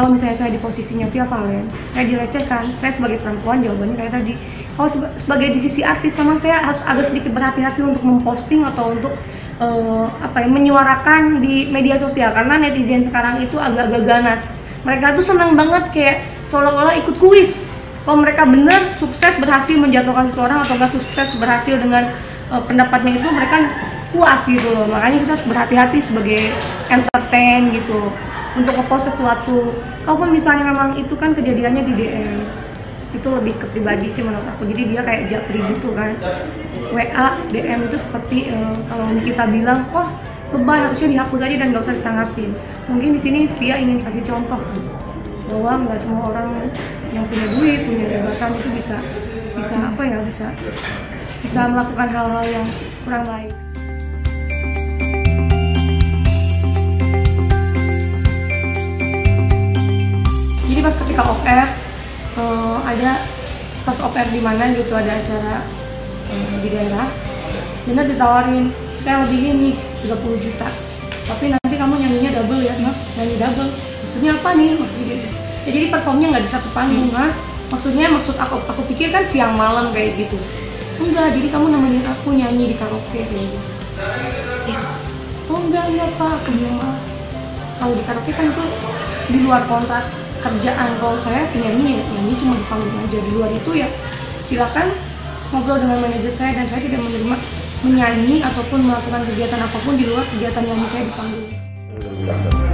kalau misalnya saya di posisinya Via Vallen, saya dilecehkan, saya sebagai perempuan jawabannya kayak tadi. Kalau sebagai di sisi artis, memang saya harus agak sedikit berhati-hati untuk memposting atau untuk menyuarakan di media sosial, karena netizen sekarang itu agak-agak ganas. Mereka tuh senang banget kayak seolah-olah ikut kuis. Kalau mereka benar sukses berhasil menjatuhkan seseorang atau nggak sukses berhasil dengan pendapatnya itu, mereka puas gitu loh. Makanya kita harus berhati-hati sebagai entertain gitu untuk ngepost sesuatu. Kalaupun misalnya memang itu kan kejadiannya di DM, itu lebih ke pribadi sih menurut aku. Jadi dia kayak japri gitu kan. WA, DM itu seperti kalau kita bilang, wah lebay harusnya dihapus aja dan nggak usah ditanggapin. Mungkin di sini Via ingin kasih contoh kan, bahwa nggak semua orang yang punya duit, punya jabatan itu bisa melakukan hal-hal yang kurang baik. Jadi pas ketika off air, ada pas off air di mana gitu, ada acara di daerah, Dinda ditawarin, saya lebihin nih 30 juta, tapi nanti kamu nyanyinya double ya, nah, nyanyi double, maksudnya apa nih? Maksudnya gitu. Ya, jadi performnya nggak di satu panggung, nah, maksud aku pikir kan siang malam kayak gitu, enggak, jadi kamu nemenin aku nyanyi di karaoke kayak gitu. Oh enggak pak, aku bilang maaf. Kalau di karaoke kan itu di luar kontrak kerjaan, kalau saya penyanyi ya nyanyi cuma di panggung aja, di luar itu ya silahkan ngobrol dengan manajer saya, dan saya tidak menerima menyanyi ataupun melakukan kegiatan apapun di luar kegiatan nyanyi saya di panggung.